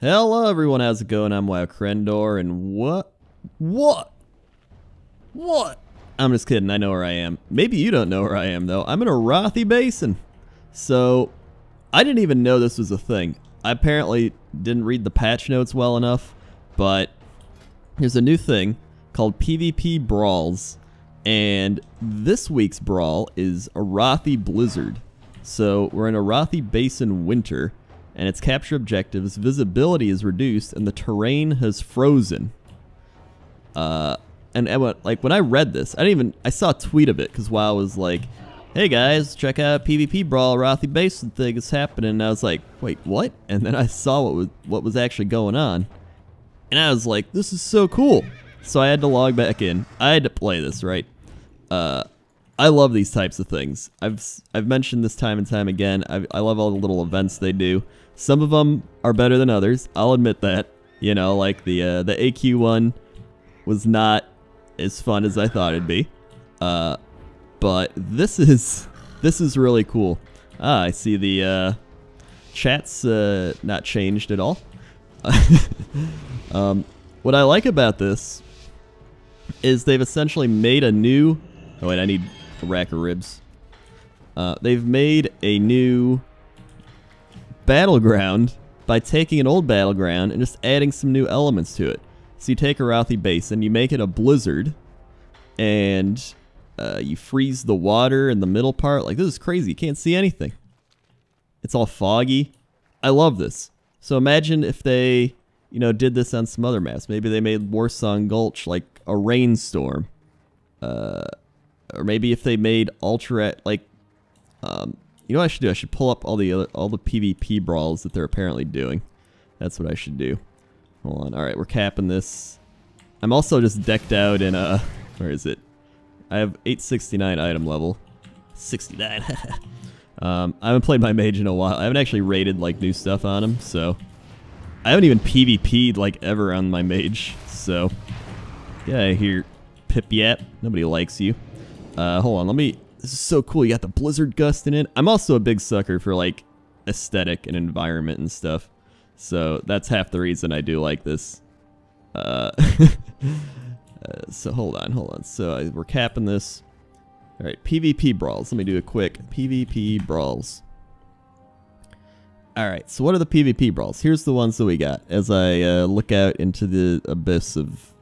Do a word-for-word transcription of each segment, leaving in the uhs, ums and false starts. Hello everyone, how's it going? I'm WoWcrendor, and what? What? What? I'm just kidding, I know where I am. Maybe you don't know where I am though. I'm in Arathi Basin. So, I didn't even know this was a thing. I apparently didn't read the patch notes well enough, but there's a new thing called PvP Brawls, and this week's brawl is Arathi Blizzard. So, we're in Arathi Basin winter, and its capture objectives, visibility is reduced, and the terrain has frozen. Uh, and, and what, like when I read this, I didn't even, I saw a tweet of it, because WoW was like, hey guys, check out PvP Brawl, Arathi Basin thing is happening, and I was like, wait, what? And then I saw what was, what was actually going on, and I was like, this is so cool. So I had to log back in. I had to play this, right? Uh, I love these types of things. I've I've mentioned this time and time again. I've, I love all the little events they do. Some of them are better than others. I'll admit that. You know, like the uh, the A Q one was not as fun as I thought it'd be. Uh, but this is this is really cool. Ah, I see the uh, chat's uh, not changed at all. um, what I like about this is they've essentially made a new. Oh wait, I need. A rack of ribs. Uh, they've made a new battleground by taking an old battleground and just adding some new elements to it. So you take Arathi Basin, you make it a blizzard, and uh, you freeze the water in the middle part. Like, this is crazy. You can't see anything. It's all foggy. I love this. So imagine if they, you know, did this on some other maps. Maybe they made Warsong Gulch like a rainstorm. Uh... Or maybe if they made Alterac, like, um, you know what I should do? I should pull up all the other, all the PvP brawls that they're apparently doing. That's what I should do. Hold on. All right, we're capping this. I'm also just decked out in a. Where is it? I have eight sixty-nine item level. sixty-nine. um, I haven't played my mage in a while. I haven't actually raided like new stuff on him, so I haven't even PvP'd like ever on my mage. So yeah, I hear pip yap. Nobody likes you. Uh, hold on, let me, this is so cool, you got the blizzard gust in it. I'm also a big sucker for, like, aesthetic and environment and stuff. So, that's half the reason I do like this. Uh, uh, so, hold on, hold on. So, uh, we're capping this. Alright, PvP Brawls. Let me do a quick PvP Brawls. Alright, so what are the PvP Brawls? Here's the ones that we got as I uh, look out into the abyss of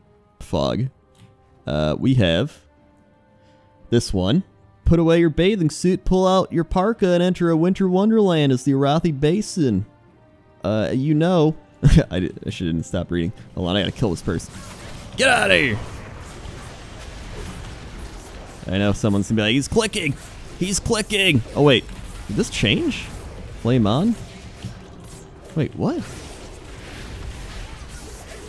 fog. Uh, we have... This one, put away your bathing suit, pull out your parka, and enter a winter wonderland as the Arathi Basin. Uh, you know, I, did, I should have stopped reading. Hold on, I gotta kill this person. Get out of here! I know someone's gonna be like, he's clicking! He's clicking! Oh wait, did this change? Flame on? Wait, what?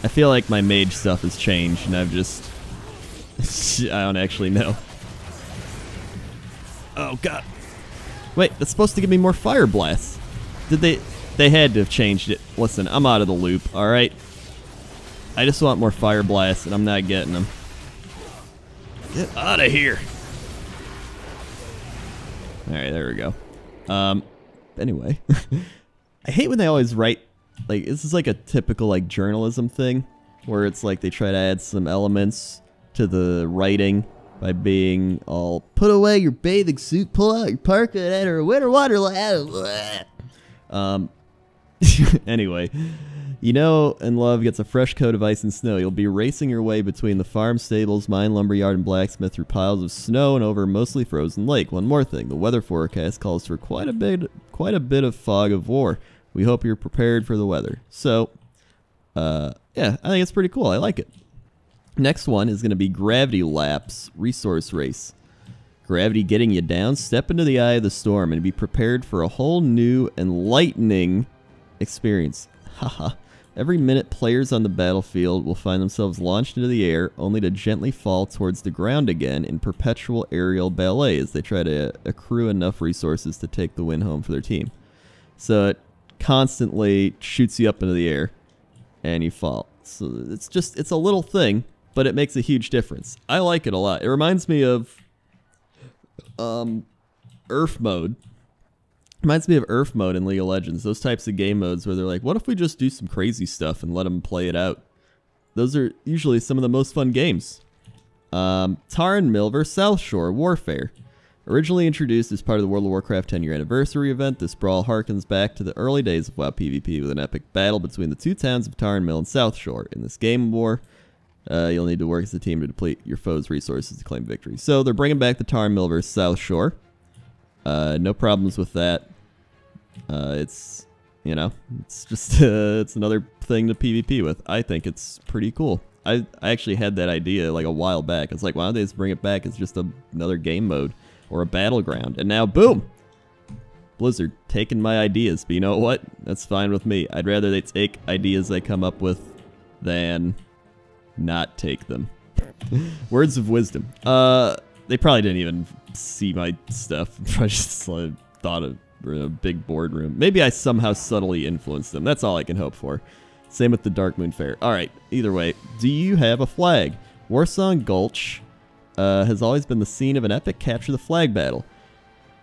I feel like my mage stuff has changed, and I've just... I don't actually know. Oh god. Wait, that's supposed to give me more fire blasts. Did they... They had to have changed it. Listen, I'm out of the loop, alright? I just want more fire blasts and I'm not getting them. Get out of here! Alright, there we go. Um, anyway. I hate when they always write... Like, this is like a typical, like, journalism thing. Where it's like they try to add some elements to the writing. By being all, put away your bathing suit, pull out your parka, and enter a winter wonderland. Um, anyway, you know and love gets a fresh coat of ice and snow. You'll be racing your way between the farm stables, mine, lumberyard, and blacksmith through piles of snow and over a mostly frozen lake. One more thing, the weather forecast calls for quite a bit, quite a bit of fog of war. We hope you're prepared for the weather. So, uh, yeah, I think it's pretty cool. I like it. Next one is going to be Gravity Laps Resource Race. Gravity getting you down, step into the eye of the storm and be prepared for a whole new enlightening experience. Haha. Every minute players on the battlefield will find themselves launched into the air only to gently fall towards the ground again in perpetual aerial ballet as they try to accrue enough resources to take the win home for their team. So it constantly shoots you up into the air and you fall. So it's just, it's a little thing. But it makes a huge difference. I like it a lot. It reminds me of um, Earth Mode Reminds me of Earth mode in League of Legends. Those types of game modes where they're like, what if we just do some crazy stuff and let them play it out? Those are usually some of the most fun games. Um, Tarren Mill versus. South Shore Warfare. Originally introduced as part of the World of Warcraft ten-year anniversary event, this brawl harkens back to the early days of WoW PvP with an epic battle between the two towns of Tarren Mill and South Shore. In this game of war, uh, you'll need to work as a team to deplete your foe's resources to claim victory. So they're bringing back the Tarren Mill versus. South Shore. Uh, no problems with that. Uh, it's, you know, it's just uh, it's another thing to PvP with. I think it's pretty cool. I, I actually had that idea like a while back. It's like, why don't they just bring it back? It's just a, another game mode. Or a battleground, and now boom! Blizzard taking my ideas, but you know what? That's fine with me. I'd rather they take ideas they come up with than not take them. Words of wisdom. Uh, they probably didn't even see my stuff. I just uh, thought of a big boardroom. Maybe I somehow subtly influenced them. That's all I can hope for. Same with the Darkmoon Faire. All right. Either way, do you have a flag? Warsong Gulch. Uh, has always been the scene of an epic capture the flag battle.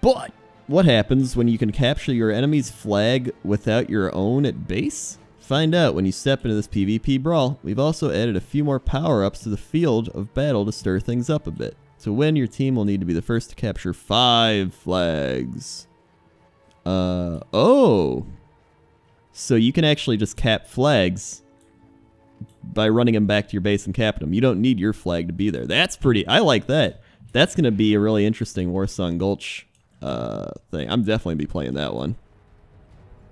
But what happens when you can capture your enemy's flag without your own at base? Find out when you step into this PvP brawl. We've also added a few more power-ups to the field of battle to stir things up a bit. To win, your team will need to be the first to capture five flags. Uh, oh! So you can actually just cap flags by running them back to your base and capping them. You don't need your flag to be there. That's pretty... I like that. That's going to be a really interesting Warsong Gulch uh, thing. I'm definitely be playing that one.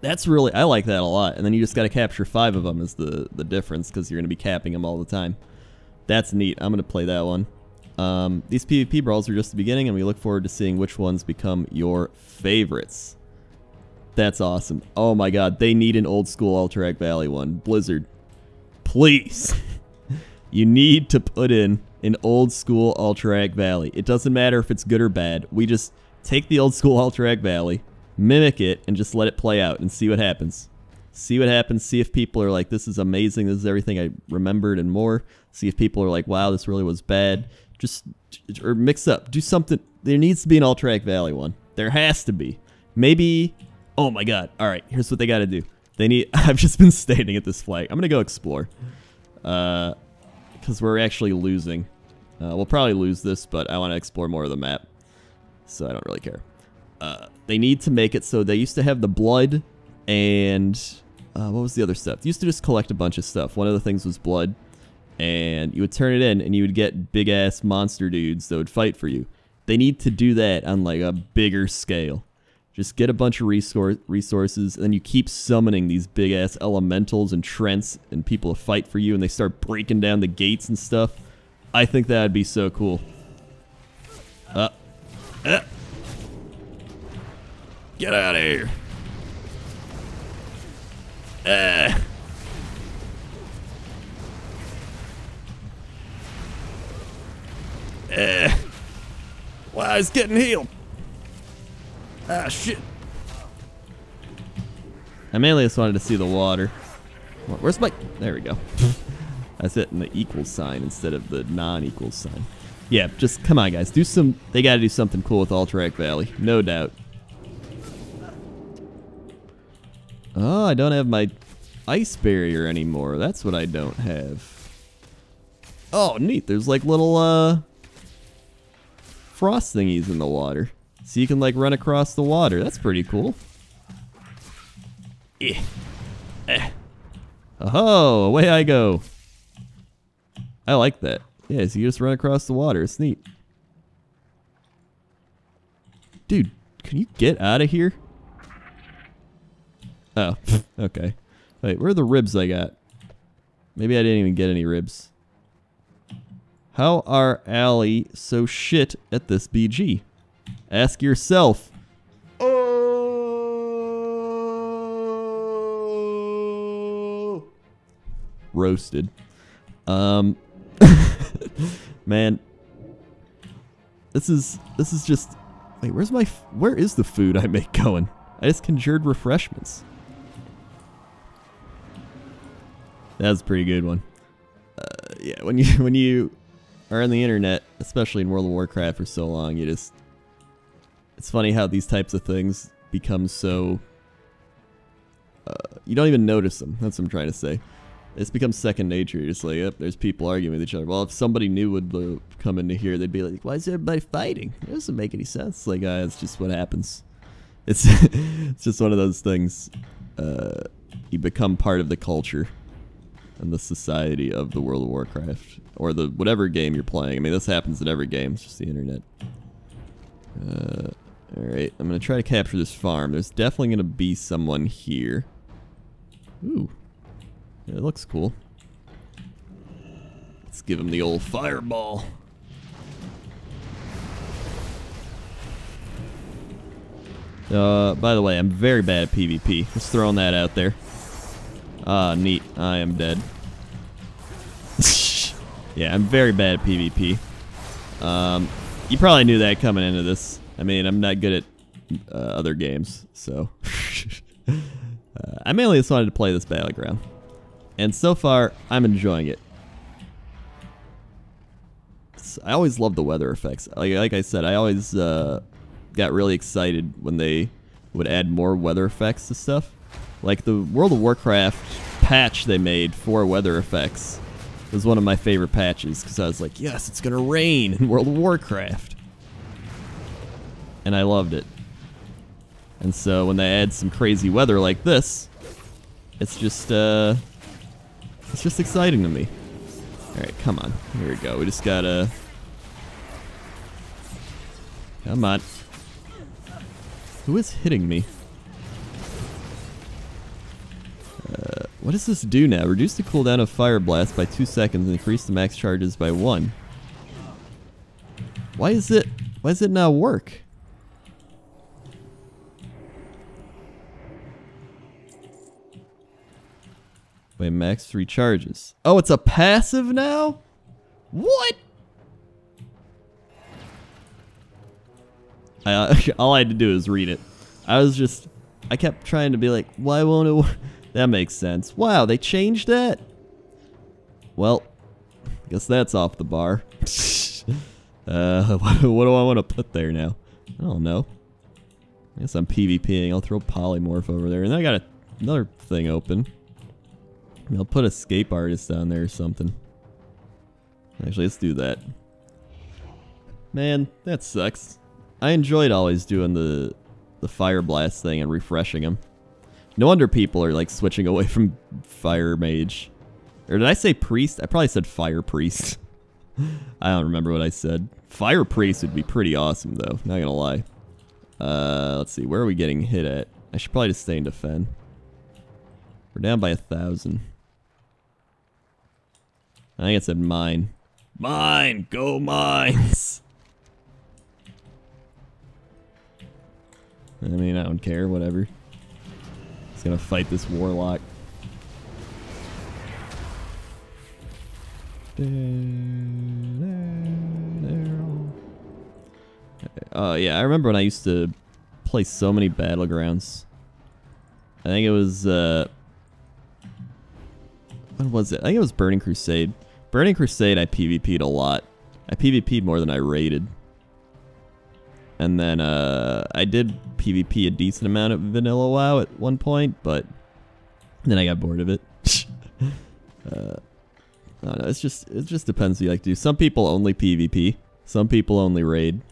That's really... I like that a lot. And then you just got to capture five of them is the, the difference, because you're going to be capping them all the time. That's neat. I'm going to play that one. Um, these PvP brawls are just the beginning, and we look forward to seeing which ones become your favorites. That's awesome. Oh my god, they need an old-school Alterac Valley one. Blizzard. Please, you need to put in an old school Alterac Valley. It doesn't matter if it's good or bad. We just take the old school Alterac Valley, mimic it, and just let it play out and see what happens. See what happens. See if people are like, this is amazing. This is everything I remembered and more. See if people are like, wow, this really was bad. Just, or mix up. Do something. There needs to be an Alterac Valley one. There has to be. Maybe, oh my god. All right, here's what they got to do. They need, I've just been standing at this flag. I'm going to go explore. Because uh, we're actually losing. Uh, we'll probably lose this, but I want to explore more of the map. So I don't really care. Uh, they need to make it so they used to have the blood and... Uh, what was the other stuff? They used to just collect a bunch of stuff. One of the things was blood. And you would turn it in and you would get big-ass monster dudes that would fight for you. They need to do that on like a bigger scale. Just get a bunch of resource resources, and then you keep summoning these big-ass elementals and trents and people to fight for you, and they start breaking down the gates and stuff. I think that would be so cool. Uh, uh, get out of here. Uh. Uh. Wow, he's getting healed. Ah, shit. I mainly just wanted to see the water. Where's my... There we go. I was hitting the equal sign instead of the non-equal sign. Yeah, just come on, guys. Do some... They gotta do something cool with Alterac Valley. No doubt. Oh, I don't have my ice barrier anymore. That's what I don't have. Oh, neat. There's like little, uh... frost thingies in the water. So you can, like, run across the water. That's pretty cool. Eh. Eh. Oh, away I go. I like that. Yeah, so you just run across the water. It's neat. Dude, can you get out of here? Oh, okay. Wait, where are the ribs I got? Maybe I didn't even get any ribs. How are Allie so shit at this B G? Ask yourself. Oh, roasted. Um, man, this is this is just. Wait, where's my? F where is the food I make going? I just conjured refreshments. That was a pretty good one. Uh, yeah, when you when you are on the internet, especially in World of Warcraft, for so long, you just. It's funny how these types of things become so... Uh, you don't even notice them. That's what I'm trying to say. It's become second nature. You're just like, yep, there's people arguing with each other. Well, if somebody new would uh, come into here, they'd be like, why is everybody fighting? It doesn't make any sense. Like, uh, it's just what happens. It's, it's just one of those things. Uh, you become part of the culture and the society of the World of Warcraft. Or the whatever game you're playing. I mean, this happens in every game. It's just the internet. Uh, Alright, I'm going to try to capture this farm. There's definitely going to be someone here. Ooh. Yeah, it looks cool. Let's give him the old fireball. Uh, by the way, I'm very bad at PvP. Just throwing that out there. Ah, neat. I am dead. Yeah, I'm very bad at PvP. Um, you probably knew that coming into this. I mean, I'm not good at uh, other games, so... uh, I mainly just wanted to play this battleground. And so far, I'm enjoying it. It's, I always love the weather effects. Like, like I said, I always uh, got really excited when they would add more weather effects to stuff. Like the World of Warcraft patch they made for weather effects was one of my favorite patches, because I was like, yes, it's gonna rain in World of Warcraft. And I loved it. And so when they add some crazy weather like this, it's just... Uh, It's just exciting to me. Alright, come on. Here we go. We just gotta... Come on. Who is hitting me? Uh, what does this do now? Reduce the cooldown of Fire Blast by two seconds and increase the max charges by one. Why is it... Why does it not work? Wait, max three charges. Oh, it's a passive now? What? I, uh, all I had to do is read it. I was just... I kept trying to be like, why won't it work? That makes sense. Wow, they changed that? Well, I guess that's off the bar. uh, what, what do I want to put there now? I don't know. I guess I'm PvPing. I'll throw Polymorph over there. And then I got a, another thing open. I'll put Escape Artist on there or something. Actually, let's do that. Man, that sucks. I enjoyed always doing the the Fire Blast thing and refreshing them. No wonder people are like switching away from Fire Mage. Or did I say Priest? I probably said Fire Priest. I don't remember what I said. Fire Priest would be pretty awesome though, not gonna lie. Uh, let's see, where are we getting hit at? I should probably just stay in defend. We're down by a thousand. I think it said mine. Mine! Go mines! I mean, I don't care, whatever. He's gonna fight this warlock. Oh, uh, yeah, I remember when I used to play so many battlegrounds. I think it was, uh... What was it? I think it was Burning Crusade. Burning Crusade I PvP'd a lot. I PvP'd more than I raided. And then uh, I did PvP a decent amount of Vanilla WoW at one point, but then I got bored of it. uh, I don't know, it's just, it just depends what you like to do. Some people only PvP. Some people only raid.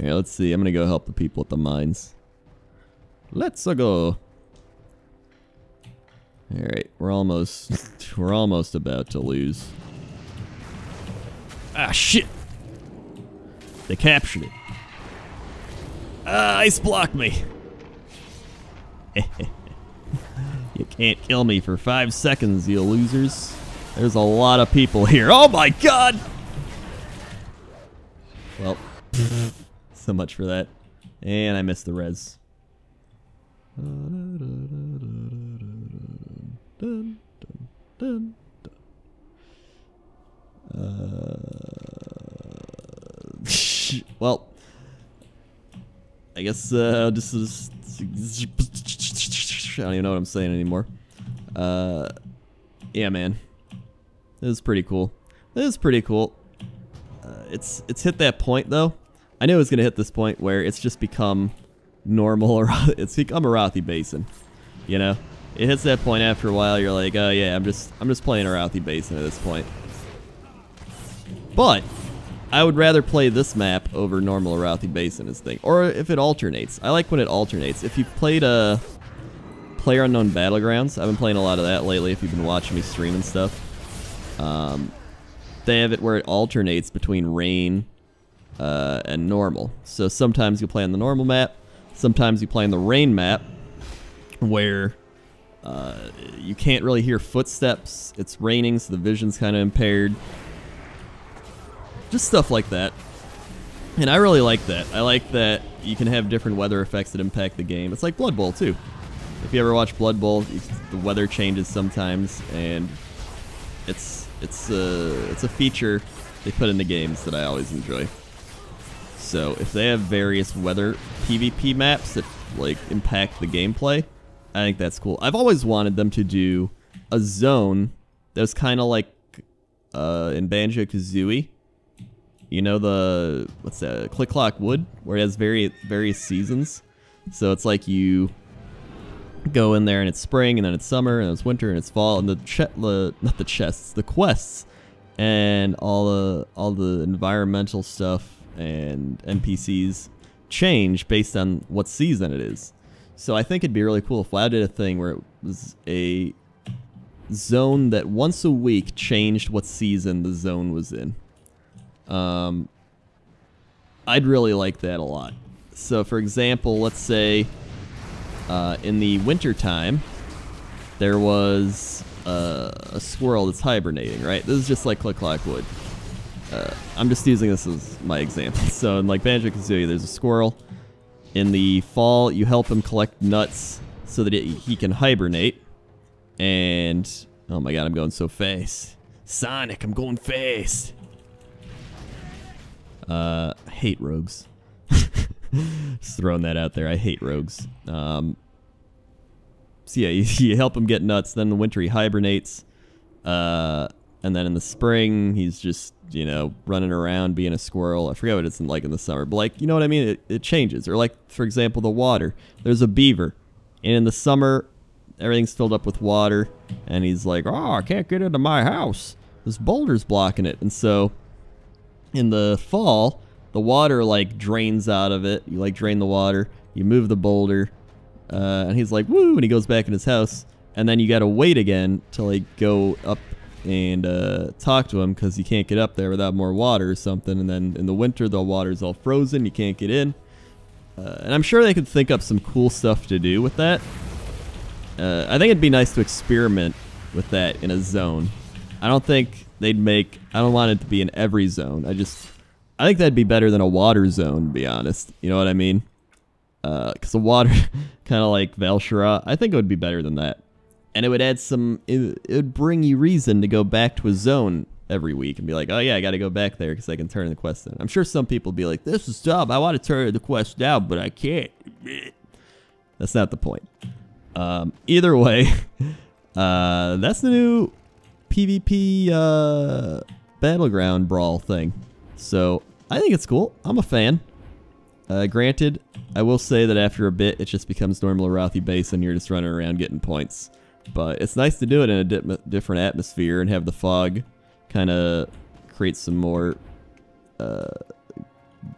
Alright, let's see. I'm gonna go help the people at the mines. Let's-a go. Alright, we're almost, we're almost about to lose. Ah, shit! They captured it. Ah, ice blocked me! You can't kill me for five seconds, you losers. There's a lot of people here. Oh my god! Well, so much for that. And I missed the res. Dun, dun, dun, dun. Uh, well, I guess uh, this is. I don't even know what I'm saying anymore. Uh, yeah, man, this is pretty cool. This is pretty cool. Uh, it's it's hit that point though. I knew it was gonna hit this point where it's just become normal Arathi. It's become Arathi Basin, you know? It hits that point after a while, you're like, oh yeah, I'm just I'm just playing Arathi Basin at this point. But I would rather play this map over normal Arathi Basin as thing. Or if it alternates. I like when it alternates. If you've played uh, Player Unknown Battlegrounds, I've been playing a lot of that lately if you've been watching me stream and stuff. Um, they have it where it alternates between rain uh, and normal. So sometimes you play on the normal map, sometimes you play on the rain map, where uh, you can't really hear footsteps. It's raining, so the vision's kind of impaired. Just stuff like that. And I really like that. I like that you can have different weather effects that impact the game. It's like Blood Bowl, too. If you ever watch Blood Bowl, the weather changes sometimes, and it's it's a, it's a feature they put into games that I always enjoy. So if they have various weather PvP maps that like impact the gameplay, I think that's cool. I've always wanted them to do a zone that was kind of like uh, in Banjo-Kazooie. You know the, what's that, Click Clock Wood, where it has various, various seasons. So it's like you go in there and it's spring, and then it's summer, and it's winter, and it's fall, and the, che the not the chests, the quests, and all the, all the environmental stuff and N P Cs change based on what season it is. So I think it'd be really cool if WoW did a thing where it was a zone that once a week changed what season the zone was in. Um, I'd really like that a lot. So, for example, let's say uh, in the winter time, there was uh, a squirrel that's hibernating, right? This is just like Click Clock Wood. Uh, I'm just using this as my example. So, in like Banjo-Kazooie, there's a squirrel. In the fall, you help him collect nuts so that it, he can hibernate. And, oh my god, I'm going so fast. Sonic, I'm going fast. Uh, I hate rogues. Just throwing that out there. I hate rogues. Um, so yeah, you, you help him get nuts. Then in the winter he hibernates. Uh, and then in the spring he's just, you know, running around being a squirrel. I forget what it's like in the summer. But like, you know what I mean? It, it changes. Or like, for example, the water. There's a beaver. And in the summer, everything's filled up with water. And he's like, oh, I can't get into my house. This boulder's blocking it. And so in the fall, the water like drains out of it. You like drain the water, you move the boulder, uh, and he's like, woo, and he goes back in his house. And then you gotta wait again till like go up and uh, talk to him because you can't get up there without more water or something. And then in the winter, the water's all frozen, you can't get in. Uh, and I'm sure they could think up some cool stuff to do with that. Uh, I think it'd be nice to experiment with that in a zone. I don't think they'd make, I don't want it to be in every zone. I just, I think that'd be better than a water zone, to be honest. You know what I mean? Because uh, the water, kind of like Valshara, I think it would be better than that. And it would add some, it, it would bring you reason to go back to a zone every week and be like, oh yeah, I gotta go back there because I can turn the quest in. I'm sure some people would be like, this is dumb, I want to turn the quest down, but I can't. That's not the point. Um, either way, uh, that's the new PvP uh, battleground brawl thing. So I think it's cool. I'm a fan. Uh, granted, I will say that after a bit it just becomes normal Arathi Basin. You're just running around getting points. But it's nice to do it in a di different atmosphere and have the fog kind of create some more uh,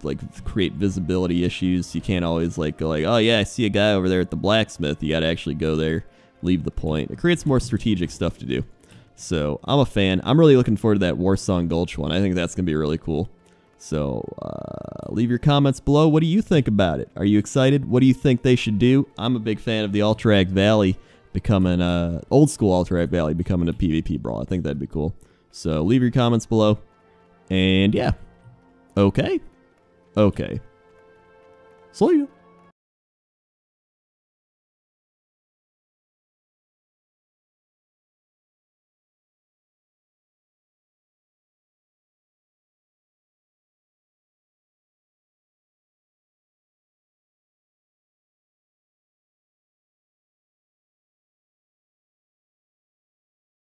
like create visibility issues. You can't always like go like, oh yeah, I see a guy over there at the blacksmith. You gotta actually go there, leave the point. It creates more strategic stuff to do. So, I'm a fan. I'm really looking forward to that Warsong Gulch one. I think that's going to be really cool. So, uh, leave your comments below. What do you think about it? Are you excited? What do you think they should do? I'm a big fan of the Alterac Valley becoming, uh, old school Alterac Valley becoming a PvP brawl. I think that'd be cool. So, leave your comments below. And, yeah. Okay. Okay. See ya.